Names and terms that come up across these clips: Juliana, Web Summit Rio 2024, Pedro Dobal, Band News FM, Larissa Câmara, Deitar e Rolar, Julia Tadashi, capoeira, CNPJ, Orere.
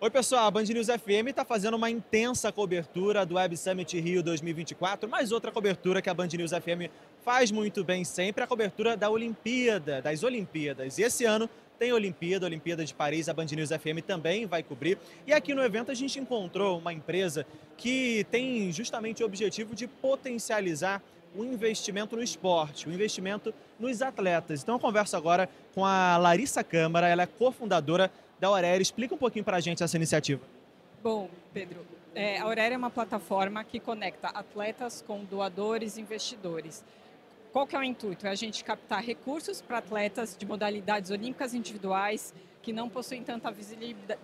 Oi pessoal, a Band News FM está fazendo uma intensa cobertura do Web Summit Rio 2024, mais outra cobertura que a Band News FM faz muito bem sempre, a cobertura da Olimpíada, das Olimpíadas. E esse ano tem Olimpíada, Olimpíada de Paris, a Band News FM também vai cobrir. E aqui no evento a gente encontrou uma empresa que tem justamente o objetivo de potencializar o investimento no esporte, o investimento nos atletas. Então eu converso agora com a Larissa Câmara, ela é cofundadora da Orere. Explica um pouquinho para a gente essa iniciativa. Bom, Pedro, a Orere é uma plataforma que conecta atletas com doadores e investidores. Qual que é o intuito? É a gente captar recursos para atletas de modalidades olímpicas individuais que não possuem tanta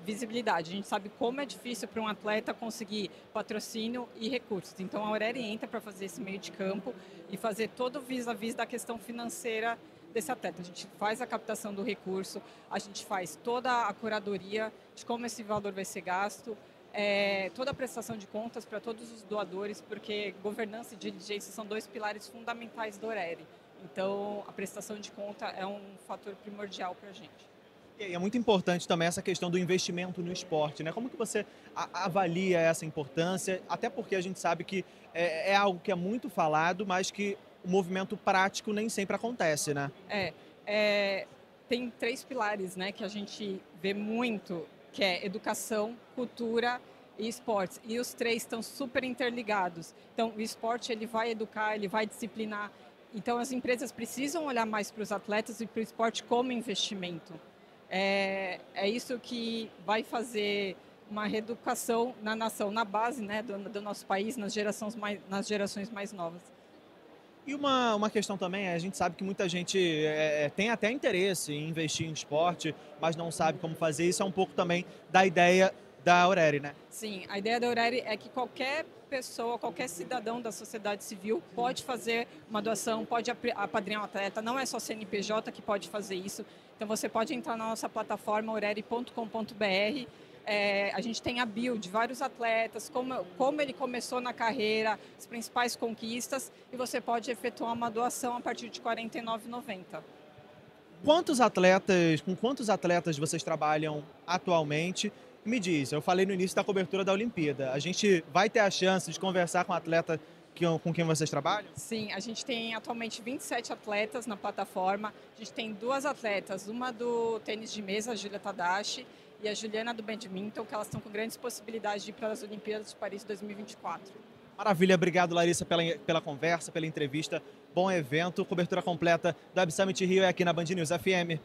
visibilidade. A gente sabe como é difícil para um atleta conseguir patrocínio e recursos. Então, a Orere entra para fazer esse meio de campo e fazer todo o vis-a-vis da questão financeira desse atleta. A gente faz a captação do recurso, a gente faz toda a curadoria de como esse valor vai ser gasto, toda a prestação de contas para todos os doadores, porque governança e diligência são dois pilares fundamentais do Orere. Então, a prestação de conta é um fator primordial para a gente. E é muito importante também essa questão do investimento no esporte, né? Como que você avalia essa importância? Até porque a gente sabe que é algo que é muito falado, mas que o movimento prático nem sempre acontece, né? Tem três pilares, né, que a gente vê muito, que é educação, cultura e esportes. E os três estão super interligados. Então, o esporte ele vai educar, ele vai disciplinar. Então, as empresas precisam olhar mais para os atletas e para o esporte como investimento. É isso que vai fazer uma reeducação na nação, na base, né, do nosso país, nas gerações mais novas. E uma questão também, a gente sabe que muita gente tem até interesse em investir em esporte, mas não sabe como fazer. Isso é um pouco também da ideia da Orere, né? Sim, a ideia da Orere é que qualquer pessoa, qualquer cidadão da sociedade civil pode fazer uma doação, pode apadrinhar um atleta, não é só CNPJ que pode fazer isso. Então você pode entrar na nossa plataforma orere.com.br. A gente tem a bio de vários atletas, como ele começou na carreira, as principais conquistas, e você pode efetuar uma doação a partir de R$ 49,90. Com quantos atletas vocês trabalham atualmente? Me diz, eu falei no início da cobertura da Olimpíada, a gente vai ter a chance de conversar com atleta com quem vocês trabalham? Sim, a gente tem atualmente 27 atletas na plataforma, a gente tem duas atletas, uma do tênis de mesa, a Julia Tadashi, e a Juliana do badminton, que elas estão com grandes possibilidades de ir para as Olimpíadas de Paris 2024. Maravilha, obrigado Larissa pela conversa, pela entrevista, bom evento, cobertura completa do Web Summit Rio é aqui na Band News FM.